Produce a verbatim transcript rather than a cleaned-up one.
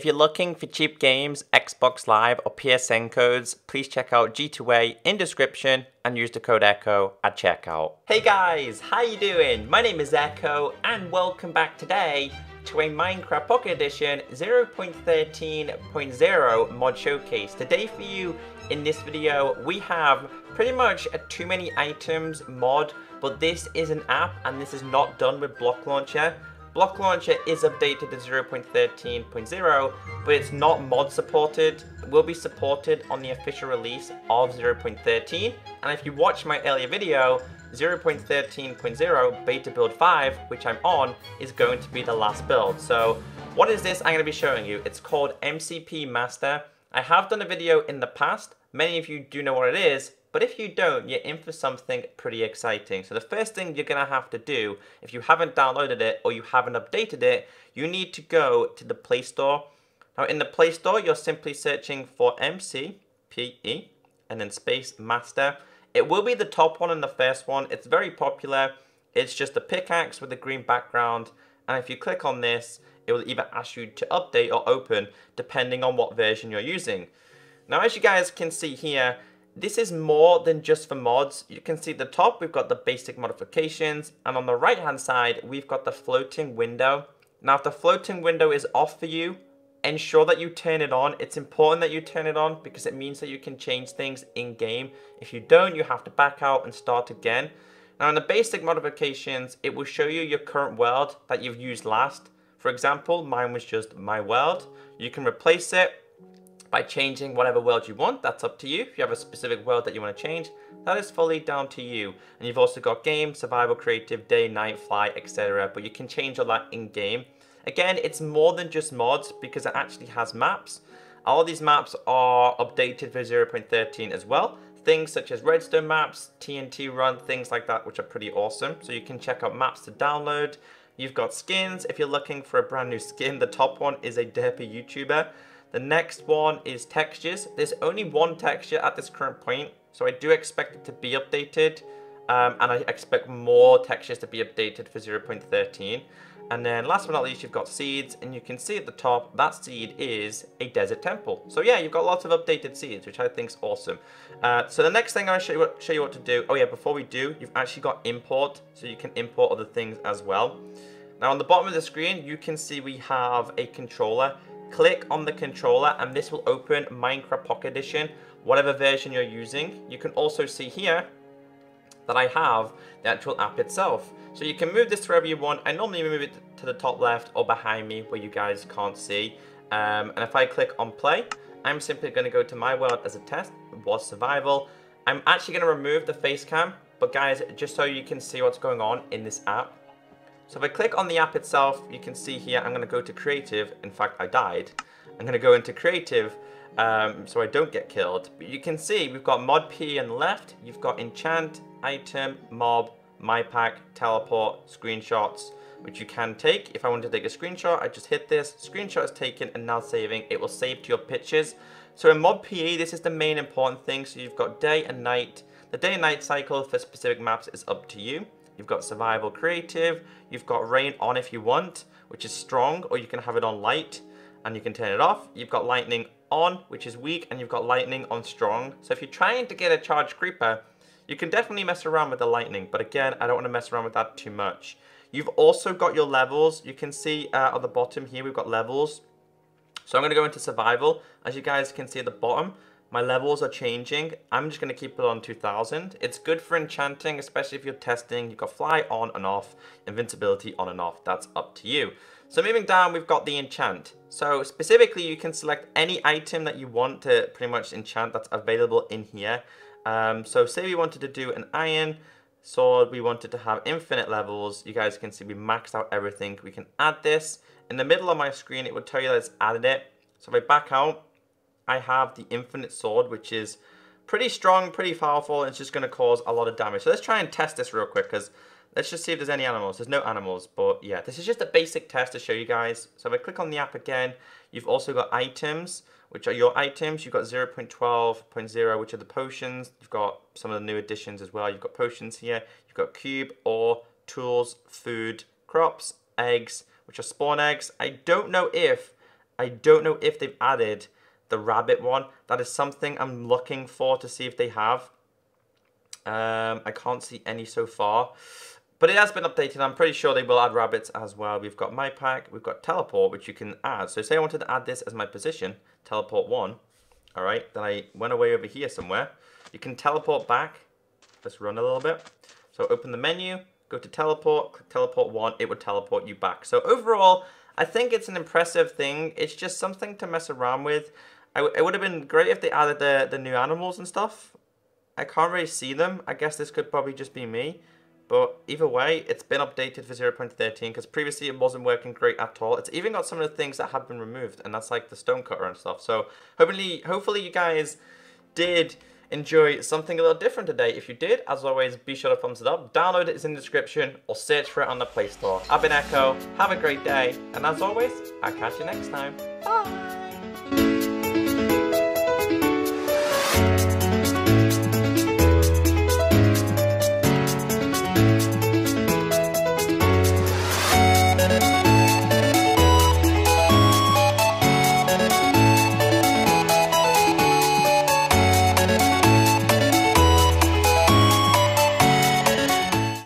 If you're looking for cheap games, Xbox Live or P S N codes, please check out G two A in description and use the code ECHO at checkout. Hey guys, how you doing? My name is Echo and welcome back today to a Minecraft Pocket Edition zero point thirteen point zero mod showcase. Today for you in this video we have pretty much a too many items mod, but this is an app and this is not done with Block Launcher. Block Launcher is updated to zero point thirteen point zero, but it's not mod supported. It will be supported on the official release of zero point thirteen. And if you watched my earlier video, zero point thirteen point zero beta build five, which I'm on, is going to be the last build. So what is this I'm going to be showing you? It's called M C P Master. I have done a video in the past. Many of you do know what it is. But if you don't, you're in for something pretty exciting. So the first thing you're going to have to do, if you haven't downloaded it or you haven't updated it, you need to go to the Play Store. Now in the Play Store, you're simply searching for M C P E and then space Master. It will be the top one and the first one. It's very popular. It's just a pickaxe with a green background. And if you click on this, it will either ask you to update or open, depending on what version you're using. Now, as you guys can see here, this is more than just for mods. You can see at the top, we've got the basic modifications, and on the right-hand side, we've got the floating window. Now, if the floating window is off for you, ensure that you turn it on. It's important that you turn it on because it means that you can change things in-game. If you don't, you have to back out and start again. Now, in the basic modifications, it will show you your current world that you've used last. For example, mine was just my world. You can replace it by changing whatever world you want. That's up to you. If you have a specific world that you want to change, that is fully down to you. And you've also got game, survival, creative, day, night, fly, et cetera. But you can change all that in-game. Again, it's more than just mods because it actually has maps. All these maps are updated for zero point thirteen as well. Things such as redstone maps, T N T run, things like that, which are pretty awesome. So you can check out maps to download. You've got skins. If you're looking for a brand new skin, the top one is a derpy YouTuber. The next one is textures. There's only one texture at this current point, so I do expect it to be updated. Um, and I expect more textures to be updated for zero point thirteen. And then last but not least, you've got seeds, and you can see at the top, that seed is a desert temple. So yeah, you've got lots of updated seeds, which I think is awesome. Uh, so the next thing I'm gonna show you, what, show you what to do. Oh yeah, before we do, you've actually got import, so you can import other things as well. Now on the bottom of the screen, you can see we have a controller. Click on the controller and this will open Minecraft Pocket Edition, whatever version you're using. You can also see here that I have the actual app itself. So you can move this wherever you want. I normally move it to the top left or behind me where you guys can't see. Um, and if I click on play, I'm simply gonna go to my world as a test. It was survival. I'm actually gonna remove the face cam, but guys, just so you can see what's going on in this app. So if I click on the app itself, you can see here, I'm gonna go to creative. In fact, I died. I'm gonna go into creative um, so I don't get killed. But you can see we've got mod P E on the left. You've got enchant, item, mob, my pack, teleport, screenshots, which you can take. If I wanted to take a screenshot, I just hit this. Screenshot is taken and now saving. It will save to your pictures. So in mod P E, this is the main important thing. So you've got day and night. The day and night cycle for specific maps is up to you. You've got survival creative, you've got rain on if you want, which is strong, or you can have it on light and you can turn it off. You've got lightning on, which is weak, and you've got lightning on strong. So if you're trying to get a charged creeper, you can definitely mess around with the lightning. But again, I don't want to mess around with that too much. You've also got your levels. You can see uh, on the bottom here, we've got levels. So I'm going to go into survival. As you guys can see at the bottom, my levels are changing. I'm just gonna keep it on two thousand. It's good for enchanting, especially if you're testing. You've got fly on and off, invincibility on and off, that's up to you. So moving down, we've got the enchant. So specifically, you can select any item that you want to pretty much enchant that's available in here. Um, so say we wanted to do an iron sword, we wanted to have infinite levels. You guys can see we maxed out everything. We can add this. In the middle of my screen, it would tell you that it's added it. So if I back out, I have the infinite sword, which is pretty strong, pretty powerful, and it's just going to cause a lot of damage. So let's try and test this real quick, because let's just see if there's any animals. There's no animals, but yeah, this is just a basic test to show you guys. So if I click on the app again, you've also got items, which are your items. You've got zero point twelve point zero, which are the potions. You've got some of the new additions as well. You've got potions here. You've got cube, ore, tools, food, crops, eggs, which are spawn eggs. I don't know if I don't know if they've added the rabbit one. That is something I'm looking for to see if they have. Um, I can't see any so far. But it has been updated. I'm pretty sure they will add rabbits as well. We've got my pack. We've got teleport, which you can add. So say I wanted to add this as my position, teleport one. All right. Then I went away over here somewhere. You can teleport back. Let's run a little bit. So open the menu, go to teleport, click teleport one. It would teleport you back. So overall, I think it's an impressive thing. It's just something to mess around with. I w it would have been great if they added the, the new animals and stuff. I can't really see them. I guess this could probably just be me. But either way, it's been updated for zero point one three because previously it wasn't working great at all. It's even got some of the things that have been removed, and that's like the stonecutter and stuff. So hopefully, hopefully you guys did enjoy something a little different today. If you did, as always, be sure to thumbs it up. Download it is in the description or search for it on the Play Store. I've been Echo. Have a great day. And as always, I'll catch you next time. Bye.